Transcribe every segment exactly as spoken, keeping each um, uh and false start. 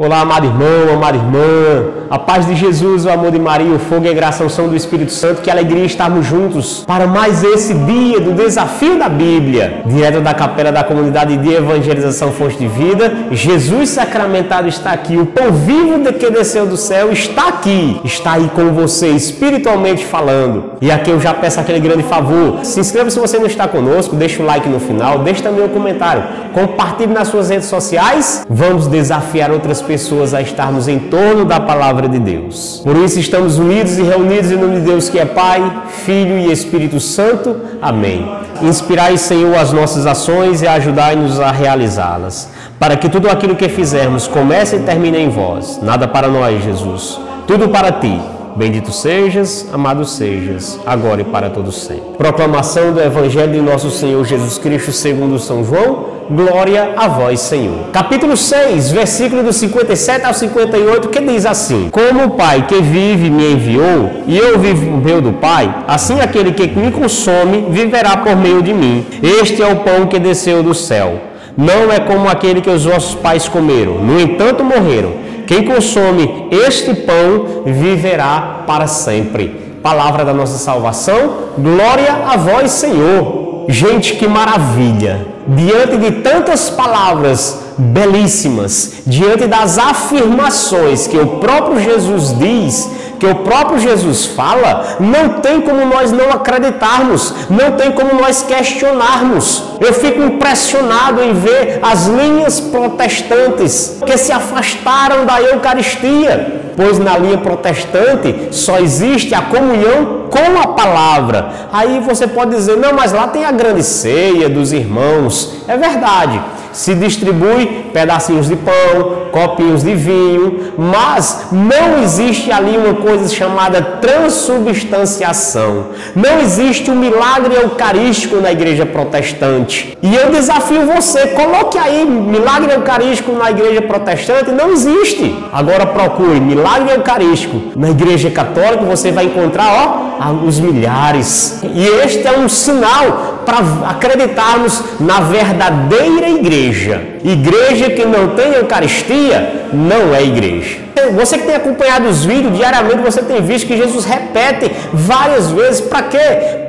Olá, amado irmão, amada irmã, a paz de Jesus, o amor de Maria, o fogo e a graça, a unção do Espírito Santo, que alegria estarmos juntos para mais esse dia do Desafio da Bíblia, direto da Capela da Comunidade de Evangelização Fonte de Vida. Jesus sacramentado está aqui, o pão vivo que desceu do céu está aqui, está aí com você, espiritualmente falando. E aqui eu já peço aquele grande favor, se inscreva se você não está conosco, deixa o like no final, deixe também um comentário, compartilhe nas suas redes sociais, vamos desafiar outras pessoas a estarmos em torno da palavra de Deus. Por isso estamos unidos e reunidos em nome de Deus que é Pai, Filho e Espírito Santo. Amém. Inspirai, Senhor, as nossas ações e ajudai-nos a realizá-las, para que tudo aquilo que fizermos comece e termine em vós. Nada para nós, Jesus, tudo para ti. Bendito sejas, amado sejas, agora e para todo sempre. Proclamação do Evangelho de nosso Senhor Jesus Cristo segundo São João. Glória a vós, Senhor. Capítulo seis, versículo do cinquenta e sete ao cinquenta e oito, que diz assim: Como o Pai que vive me enviou, e eu vivo por meio do Pai, assim aquele que me consome viverá por meio de mim. Este é o pão que desceu do céu. Não é como aquele que os vossos pais comeram, no entanto morreram. Quem consome este pão viverá para sempre. Palavra da nossa salvação. Glória a vós, Senhor. Gente, que maravilha! Diante de tantas palavras belíssimas, diante das afirmações que o próprio Jesus diz, que o próprio Jesus fala, não tem como nós não acreditarmos, não tem como nós questionarmos. Eu fico impressionado em ver as linhas protestantes que se afastaram da Eucaristia. Pois na linha protestante só existe a comunhão com a palavra. Aí você pode dizer, não, mas lá tem a grande ceia dos irmãos. É verdade, se distribui pedacinhos de pão, copinhos de vinho, mas não existe ali uma coisa chamada transubstanciação. Não existe um milagre eucarístico na igreja protestante. E eu desafio você, coloque aí milagre eucarístico na igreja protestante, não existe. Agora procure milagre eucarístico na igreja católica, você vai encontrar, ó, os milhares. E este é um sinal para acreditarmos na verdadeira igreja. Igreja que não tem Eucaristia não é igreja. Você que tem acompanhado os vídeos diariamente, você tem visto que Jesus repete várias vezes. Para quê?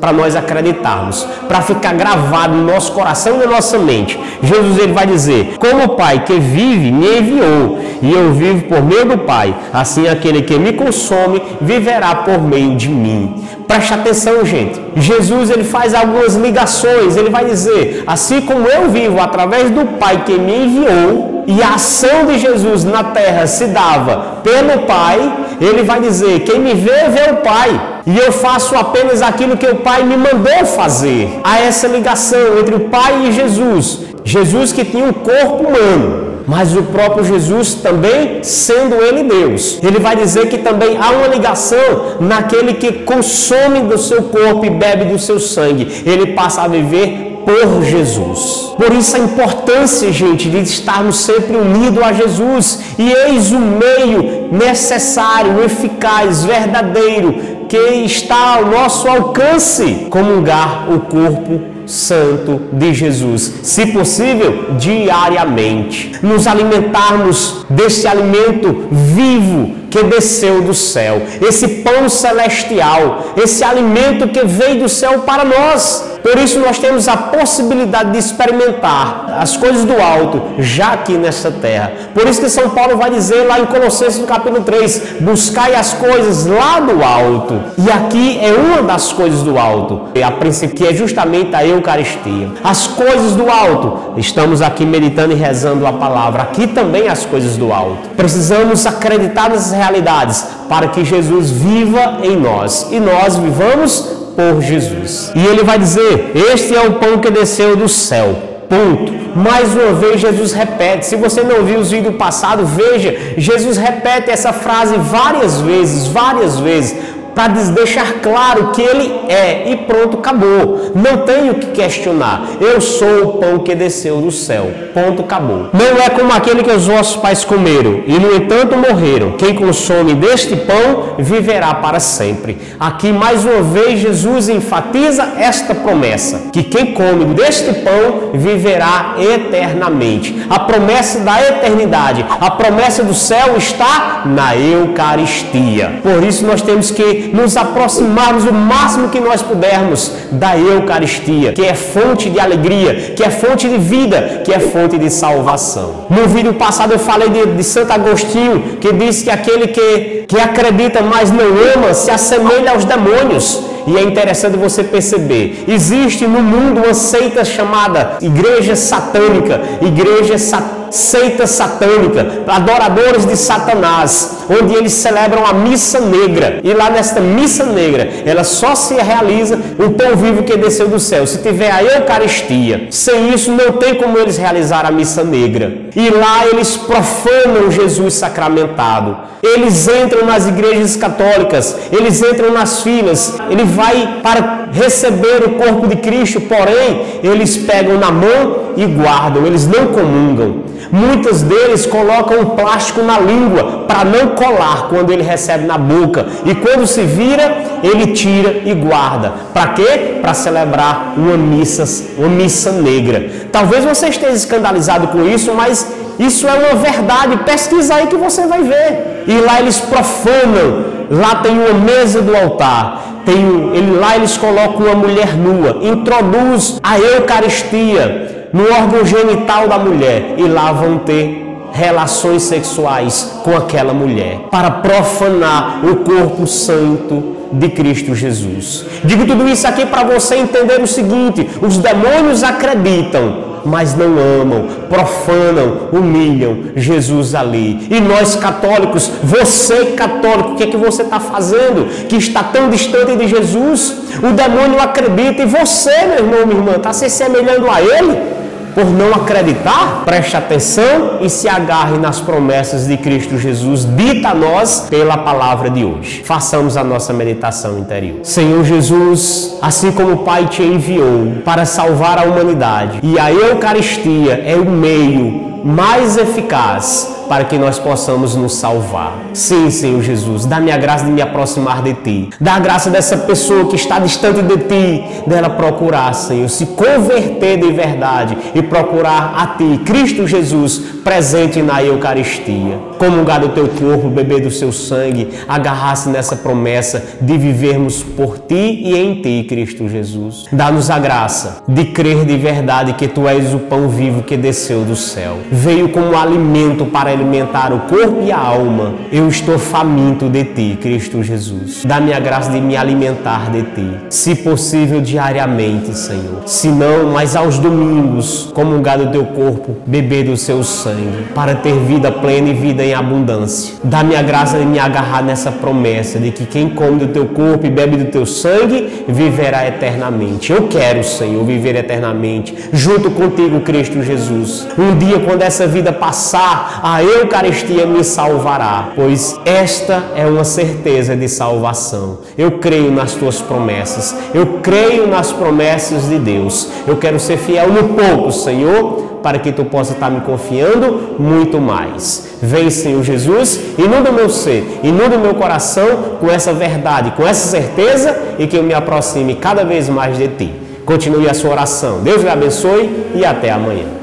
Para nós acreditarmos, para ficar gravado no nosso coração e na nossa mente. Jesus, ele vai dizer: Como o Pai que vive me enviou, e eu vivo por meio do Pai, assim aquele que me consome viverá por meio de mim. Preste atenção, gente. Jesus, ele faz algumas ligações. Ele vai dizer: assim como eu vivo através do Pai que me enviou, e a ação de Jesus na terra se dava pelo Pai, ele vai dizer: quem me vê, vê o Pai. E eu faço apenas aquilo que o Pai me mandou fazer. Há essa ligação entre o Pai e Jesus. Jesus que tinha um corpo humano, mas o próprio Jesus também, sendo ele Deus, ele vai dizer que também há uma ligação naquele que consome do seu corpo e bebe do seu sangue. Ele passa a viver por Jesus. Por isso a importância, gente, de estarmos sempre unidos a Jesus. E eis o meio necessário, eficaz, verdadeiro, que está ao nosso alcance: comungar o corpo santo de Jesus, se possível diariamente, nos alimentarmos desse alimento vivo que desceu do céu, esse pão celestial, esse alimento que veio do céu para nós. Por isso nós temos a possibilidade de experimentar as coisas do alto já aqui nesta terra. Por isso que São Paulo vai dizer lá em Colossenses, no capítulo três, buscai as coisas lá do alto. E aqui é uma das coisas do alto, a princípio, que é justamente a Eucaristia. As coisas do alto, estamos aqui meditando e rezando a palavra, aqui também as coisas do alto. Precisamos acreditar nessas realidades para que Jesus viva em nós e nós vivamos por Jesus. E ele vai dizer: este é o pão que desceu do céu. Ponto. Mais uma vez Jesus repete. Se você não viu os vídeos passados, veja. Jesus repete essa frase várias vezes, várias vezes. para nos deixar claro que Ele é, e pronto, acabou. Não tenho que questionar. Eu sou o pão que desceu do céu. Ponto, acabou. Não é como aquele que os vossos pais comeram e, no entanto, morreram. Quem consome deste pão viverá para sempre. Aqui, mais uma vez, Jesus enfatiza esta promessa, que quem come deste pão viverá eternamente. A promessa da eternidade, a promessa do céu está na Eucaristia. Por isso, nós temos que nos aproximarmos o máximo que nós pudermos da Eucaristia, que é fonte de alegria, que é fonte de vida, que é fonte de salvação. No vídeo passado eu falei de, de Santo Agostinho, que diz que aquele que, que acredita mas não ama se assemelha aos demônios. E é interessante você perceber, existe no mundo uma seita chamada Igreja Satânica, Igreja Satânica, seita satânica, adoradores de Satanás, onde eles celebram a Missa Negra, e lá nesta Missa Negra, ela só se realiza o pão vivo que desceu do céu, se tiver a Eucaristia. Sem isso não tem como eles realizar a Missa Negra, e lá eles profanam Jesus sacramentado. Eles entram nas igrejas católicas, eles entram nas filas, ele vai para receber o corpo de Cristo, porém eles pegam na mão e guardam, eles não comungam. Muitos deles colocam um plástico na língua para não colar quando ele recebe na boca, e quando se vira, ele tira e guarda. Para quê? Para celebrar uma missa, uma missa negra. Talvez você esteja escandalizado com isso, mas isso é uma verdade. Pesquisa aí que você vai ver. E lá eles profanam. Lá tem uma mesa do altar, tem, ele, lá eles colocam uma mulher nua, introduz a Eucaristia no órgão genital da mulher, e lá vão ter relações sexuais com aquela mulher para profanar o corpo santo de Cristo Jesus. Digo tudo isso aqui para você entender o seguinte: os demônios acreditam, mas não amam, profanam, humilham Jesus ali. E nós católicos, você católico, o que é que você está fazendo que está tão distante de Jesus? O demônio acredita, e você, meu irmão, minha irmã, está se semelhando a ele? Por não acreditar, preste atenção e se agarre nas promessas de Cristo Jesus, dita a nós pela palavra de hoje. Façamos a nossa meditação interior. Senhor Jesus, assim como o Pai te enviou para salvar a humanidade, e a Eucaristia é o meio mais eficaz para que nós possamos nos salvar. Sim, Senhor Jesus, dá-me a graça de me aproximar de Ti. Dá a graça dessa pessoa que está distante de Ti, dela procurar, Senhor, se converter de verdade e procurar a Ti, Cristo Jesus, presente na Eucaristia. Comungar do Teu corpo, beber do Seu sangue, agarrar-se nessa promessa de vivermos por Ti e em Ti, Cristo Jesus. Dá-nos a graça de crer de verdade que Tu és o pão vivo que desceu do céu. Veio como alimento para alimentar o corpo e a alma. Eu estou faminto de Ti, Cristo Jesus. Dá-me a graça de me alimentar de Ti, se possível diariamente, Senhor. Se não, mas aos domingos, comungar do Teu corpo, beber do Seu sangue, para ter vida plena e vida em abundância. Dá-me a graça de me agarrar nessa promessa de que quem come do Teu corpo e bebe do Teu sangue viverá eternamente. Eu quero, Senhor, viver eternamente junto contigo, Cristo Jesus. Um dia, quando essa vida passar, a Eucaristia me salvará, pois esta é uma certeza de salvação. Eu creio nas Tuas promessas, eu creio nas promessas de Deus. Eu quero ser fiel no pouco, Senhor, para que Tu possa estar me confiando muito mais. Vem, Senhor Jesus, inunda o meu ser, inunda o meu coração com essa verdade, com essa certeza, e que eu me aproxime cada vez mais de Ti. Continue a sua oração. Deus lhe abençoe e até amanhã.